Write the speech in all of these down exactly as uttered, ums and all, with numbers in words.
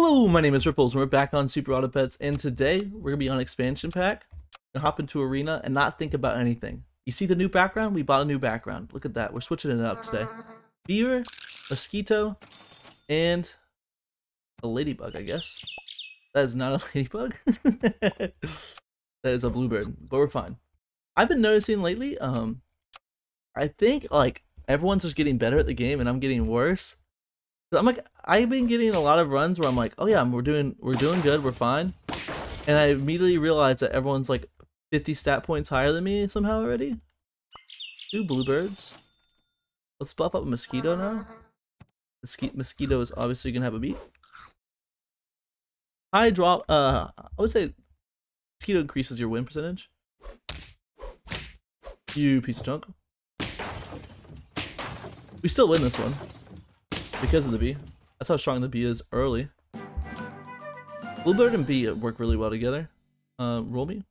Hello, my name is Ripples, and we're back on Super Auto Pets, and today we're going to be on Expansion Pack. We're going to hop into Arena and not think about anything. You see the new background? We bought a new background. Look at that. We're switching it up today. Beaver, mosquito, and a ladybug, I guess. That is not a ladybug. That is a bluebird, but we're fine. I've been noticing lately, um, I think, like, everyone's just getting better at the game, and I'm getting worse. I'm like, I've been getting a lot of runs where I'm like, oh yeah, we're doing, we're doing good, we're fine, and I immediately realize that everyone's like fifty stat points higher than me somehow already. Two bluebirds. Let's buff up a mosquito now. Mosquito, mosquito is obviously gonna have a beat. High drop. Uh, I would say mosquito increases your win percentage. You piece of junk. We still win this one. Because of the bee. That's how strong the bee is early. Bluebird and bee work really well together. Uh, roll me.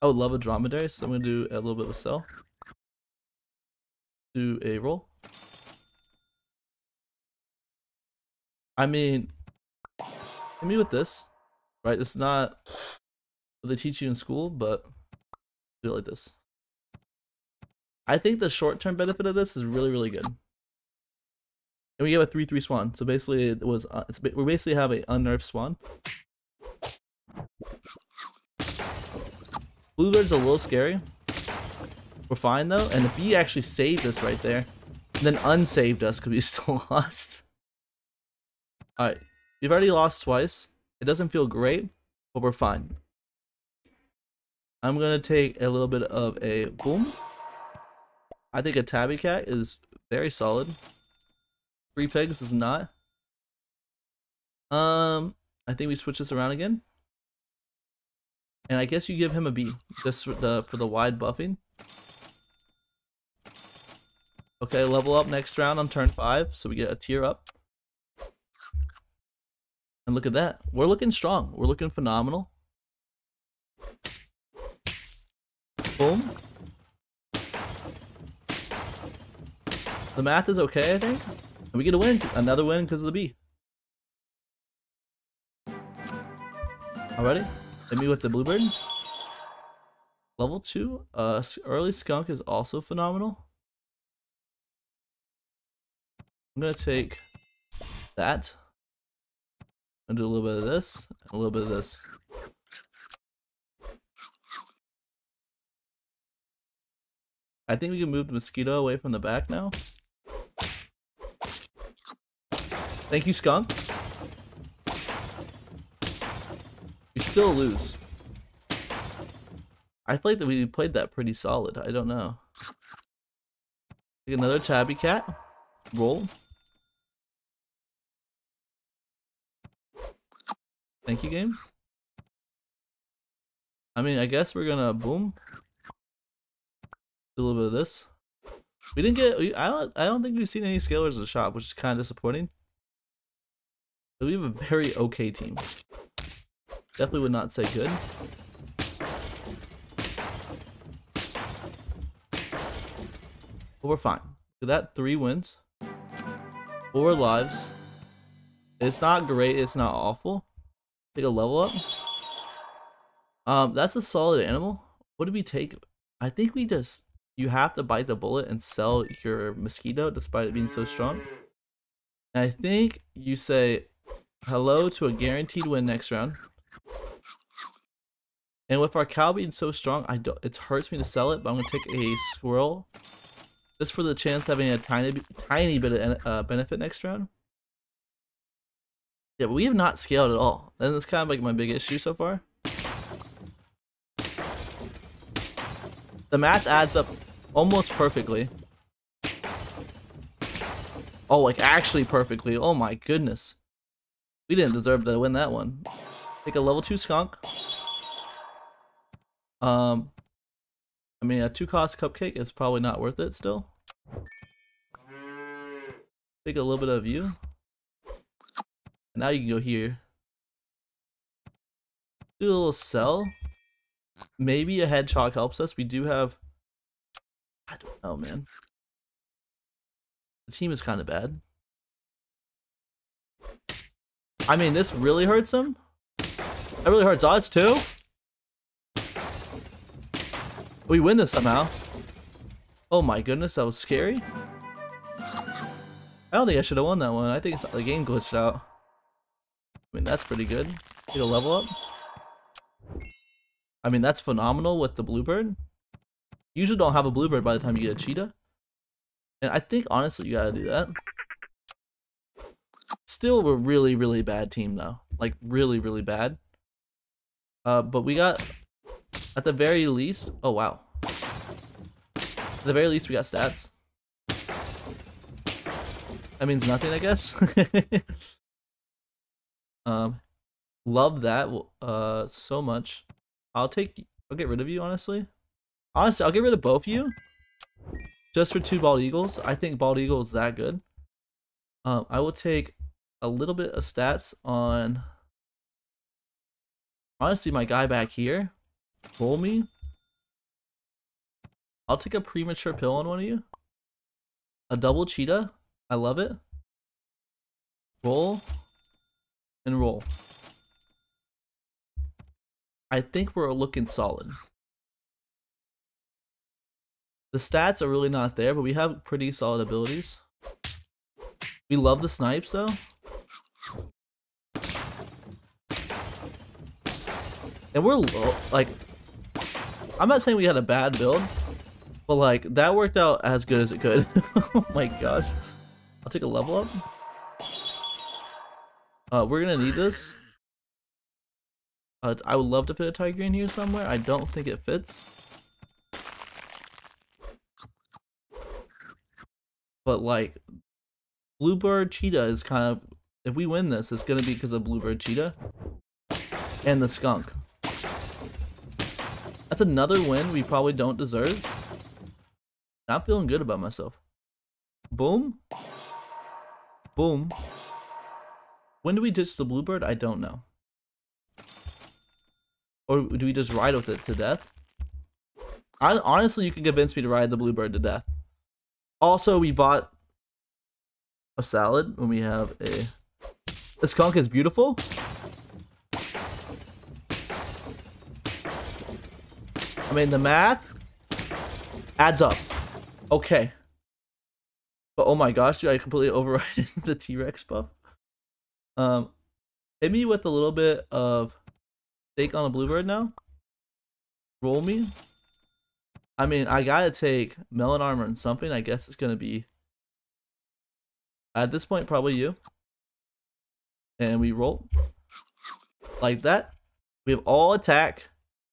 I would love a dromedary, so I'm going to do a little bit with cell. Do a roll. I mean, hit me with this. Right? It's not what they teach you in school, but do it like this. I think the short-term benefit of this is really, really good. And we have a three three swan, so basically it was uh, it's, we basically have an unnerved swan. Bluebird's a little scary. We're fine though, and the bee actually saved us right there, and then unsaved us because we still lost. All right, we've already lost twice. It doesn't feel great, but we're fine. I'm gonna take a little bit of a boom. I think a tabby cat is very solid. Three pegs is not. Um, I think we switch this around again. And I guess you give him a B just for the for the wide buffing. Okay, level up next round on turn five, so we get a tier up. And look at that. We're looking strong. We're looking phenomenal. Boom. The math is okay, I think. We get a win, another win because of the bee. Alrighty, hit me with the bluebird. Level two, uh, early skunk is also phenomenal. I'm gonna take that. I'm gonna do a little bit of this, a little bit of this. I think we can move the mosquito away from the back now. Thank you, Skunk. We still lose. I played that we played that pretty solid. I don't know. Take another tabby cat. Roll. Thank you, game. I mean, I guess we're gonna boom. Do a little bit of this. We didn't get. I don't. I don't think we've seen any scalers in the shop, which is kind of disappointing. We have a very okay team. Definitely would not say good. But we're fine. Look at that, three wins. Four lives. It's not great, it's not awful. Take a level up. Um, that's a solid animal. What did we take? I think we just... You have to bite the bullet and sell your mosquito despite it being so strong. And I think you say... Hello to a guaranteed win next round. And with our cow being so strong, I don't, it hurts me to sell it, but I'm going to take a squirrel. Just for the chance of having a tiny tiny bit of uh, benefit next round. Yeah, but we have not scaled at all. And that's kind of like my big issue so far. The math adds up almost perfectly. Oh, like actually perfectly. Oh my goodness. We didn't deserve to win that one. Take a level two skunk. Um, I mean, a two cost cupcake is probably not worth it still. Take a little bit of you. And now you can go here. Do a little sell. Maybe a hedgehog helps us. We do have... I don't know, man. The team is kind of bad. I mean, this really hurts him? That really hurts odds too? We win this somehow. Oh my goodness, that was scary. I don't think I should have won that one. I think the game glitched out. I mean, that's pretty good. Need a level up. I mean, that's phenomenal with the bluebird. You usually don't have a bluebird by the time you get a cheetah. And I think, honestly, you gotta do that. Still, we're really, really bad team, though. Like, really, really bad. Uh, but we got, at the very least... Oh, wow. At the very least, we got stats. That means nothing, I guess. um, love that uh, so much. I'll take... I'll get rid of you, honestly. Honestly, I'll get rid of both of you. Just for two bald eagles. I think bald eagle is that good. Um, I will take a little bit of stats on... Honestly, my guy back here. Bull me. I'll take a premature pill on one of you. A double cheetah. I love it. Roll. And roll. I think we're looking solid. The stats are really not there, but we have pretty solid abilities. We love the snipes, though. And we're low, like, I'm not saying we had a bad build, but like, that worked out as good as it could. Oh my gosh. I'll take a level up. Uh, we're gonna need this. Uh, I would love to fit a tiger in here somewhere. I don't think it fits. But like, bluebird cheetah is kind of, if we win this, it's gonna be because of bluebird cheetah and the skunk. That's another win we probably don't deserve. Not feeling good about myself. Boom. Boom. When do we ditch the bluebird? I don't know. Or do we just ride with it to death? I, honestly, you can convince me to ride the bluebird to death. Also, we bought a salad when we have a... The skunk is beautiful. I mean, the math adds up. Okay. But oh my gosh, dude, I completely overrided the T-Rex buff. Um, hit me with a little bit of steak on a bluebird now. Roll me. I mean, I gotta take melon armor and something. I guess it's gonna be, at this point, probably you. And we roll. Like that. We have all attack.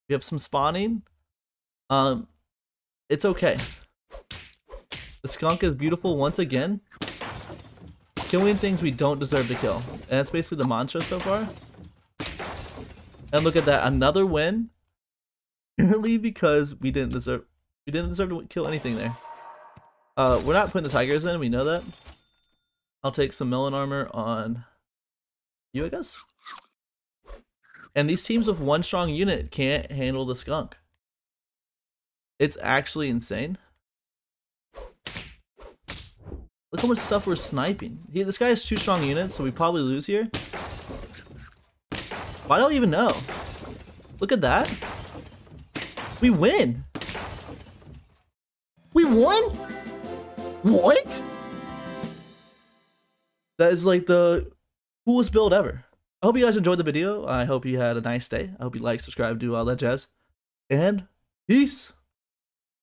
We have some spawning. Um, it's okay. The skunk is beautiful once again. Killing things we don't deserve to kill. And that's basically the mantra so far. And look at that, another win. Purely because we didn't deserve we didn't deserve to kill anything there. Uh, we're not putting the tigers in, we know that. I'll take some melon armor on you, I guess. And these teams with one strong unit can't handle the skunk. It's actually insane. Look how much stuff we're sniping. He, this guy has two strong units, so we probably lose here. But I don't even know. Look at that. We win. We won? What? That is like the coolest build ever. I hope you guys enjoyed the video. I hope you had a nice day. I hope you like, subscribe, do all that jazz. And peace.